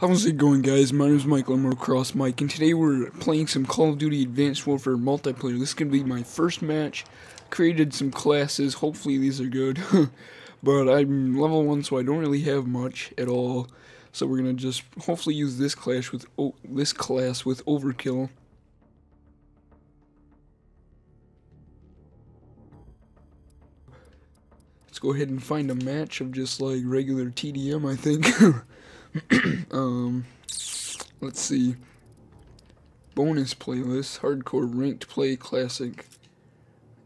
How's it going, guys? My name is Michael, I'm MotoXMike, and today we're playing some Call of Duty Advanced Warfare multiplayer. This is going to be my first match. Created some classes, hopefully these are good. But I'm level 1, so I don't really have much at all. So we're going to just hopefully use this class with overkill. Let's go ahead and find a match of just like regular TDM, I think. Let's see. Bonus playlist, hardcore ranked play, classic,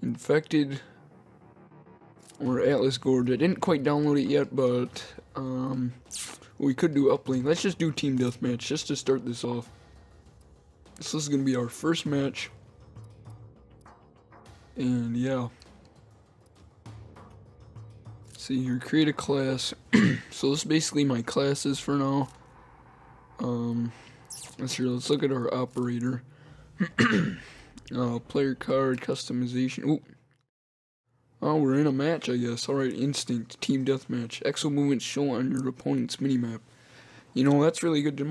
infected, or Atlas Gorge. I didn't quite download it yet, but we could do uplink. Let's just do team deathmatch just to start this off. So this is gonna be our first match, and yeah. See here, create a class. So this is basically my classes for now. Let's look at our operator. Player card, customization. Ooh. Oh, we're in a match, I guess. Alright, instinct, team deathmatch. Exo movements show on your opponent's minimap. You know, that's really good to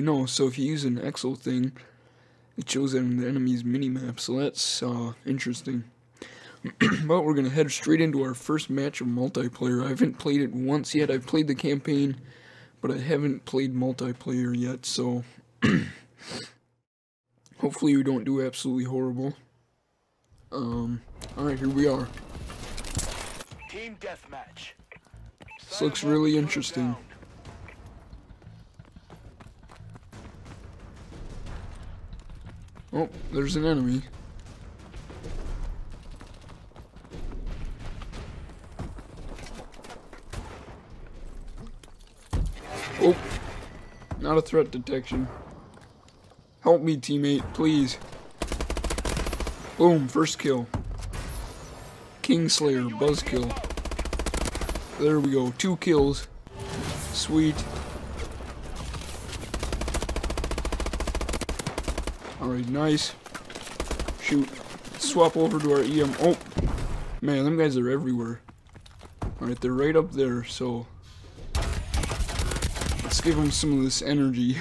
know. So if you use an exo thing, it shows it on the enemy's minimap. So that's interesting. But we're going to head straight into our first match of multiplayer. I haven't played it once yet. I've played the campaign, but I haven't played multiplayer yet, so hopefully we don't do absolutely horrible. Alright, here we are. Team deathmatch. This looks really interesting. Oh, there's an enemy. Oh, not a threat detection. Help me, teammate, please. Boom, first kill. Kingslayer, buzzkill. There we go, 2 kills. Sweet. Alright, nice. Shoot. Swap over to our EM. Oh, man, them guys are everywhere. Alright, they're right up there, so let's give him some of this energy.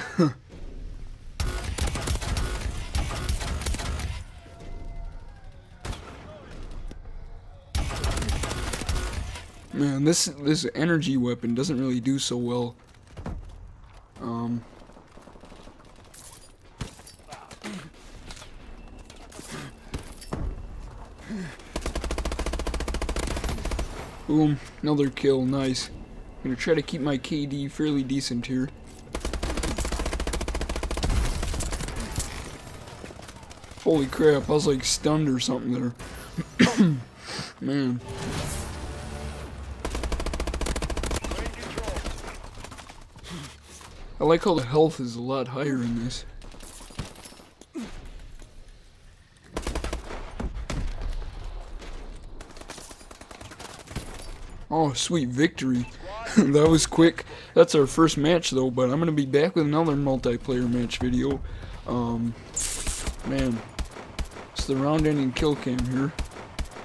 Man, this energy weapon doesn't really do so well. Boom, another kill, nice. I'm gonna try to keep my KD fairly decent here. Holy crap, I was like stunned or something there. Man. I like how the health is a lot higher in this. Oh, sweet victory. That was quick. That's our first match though, but I'm gonna be back with another multiplayer match video. Man, it's the round ending kill cam here.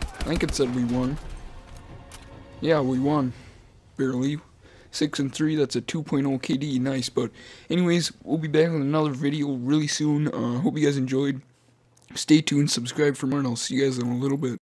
I think it said we won. Yeah, we won. Barely. 6-3, that's a 2.0 KD, nice. But anyways, we'll be back with another video really soon. Hope you guys enjoyed. Stay tuned, subscribe for more, and I'll see you guys in a little bit.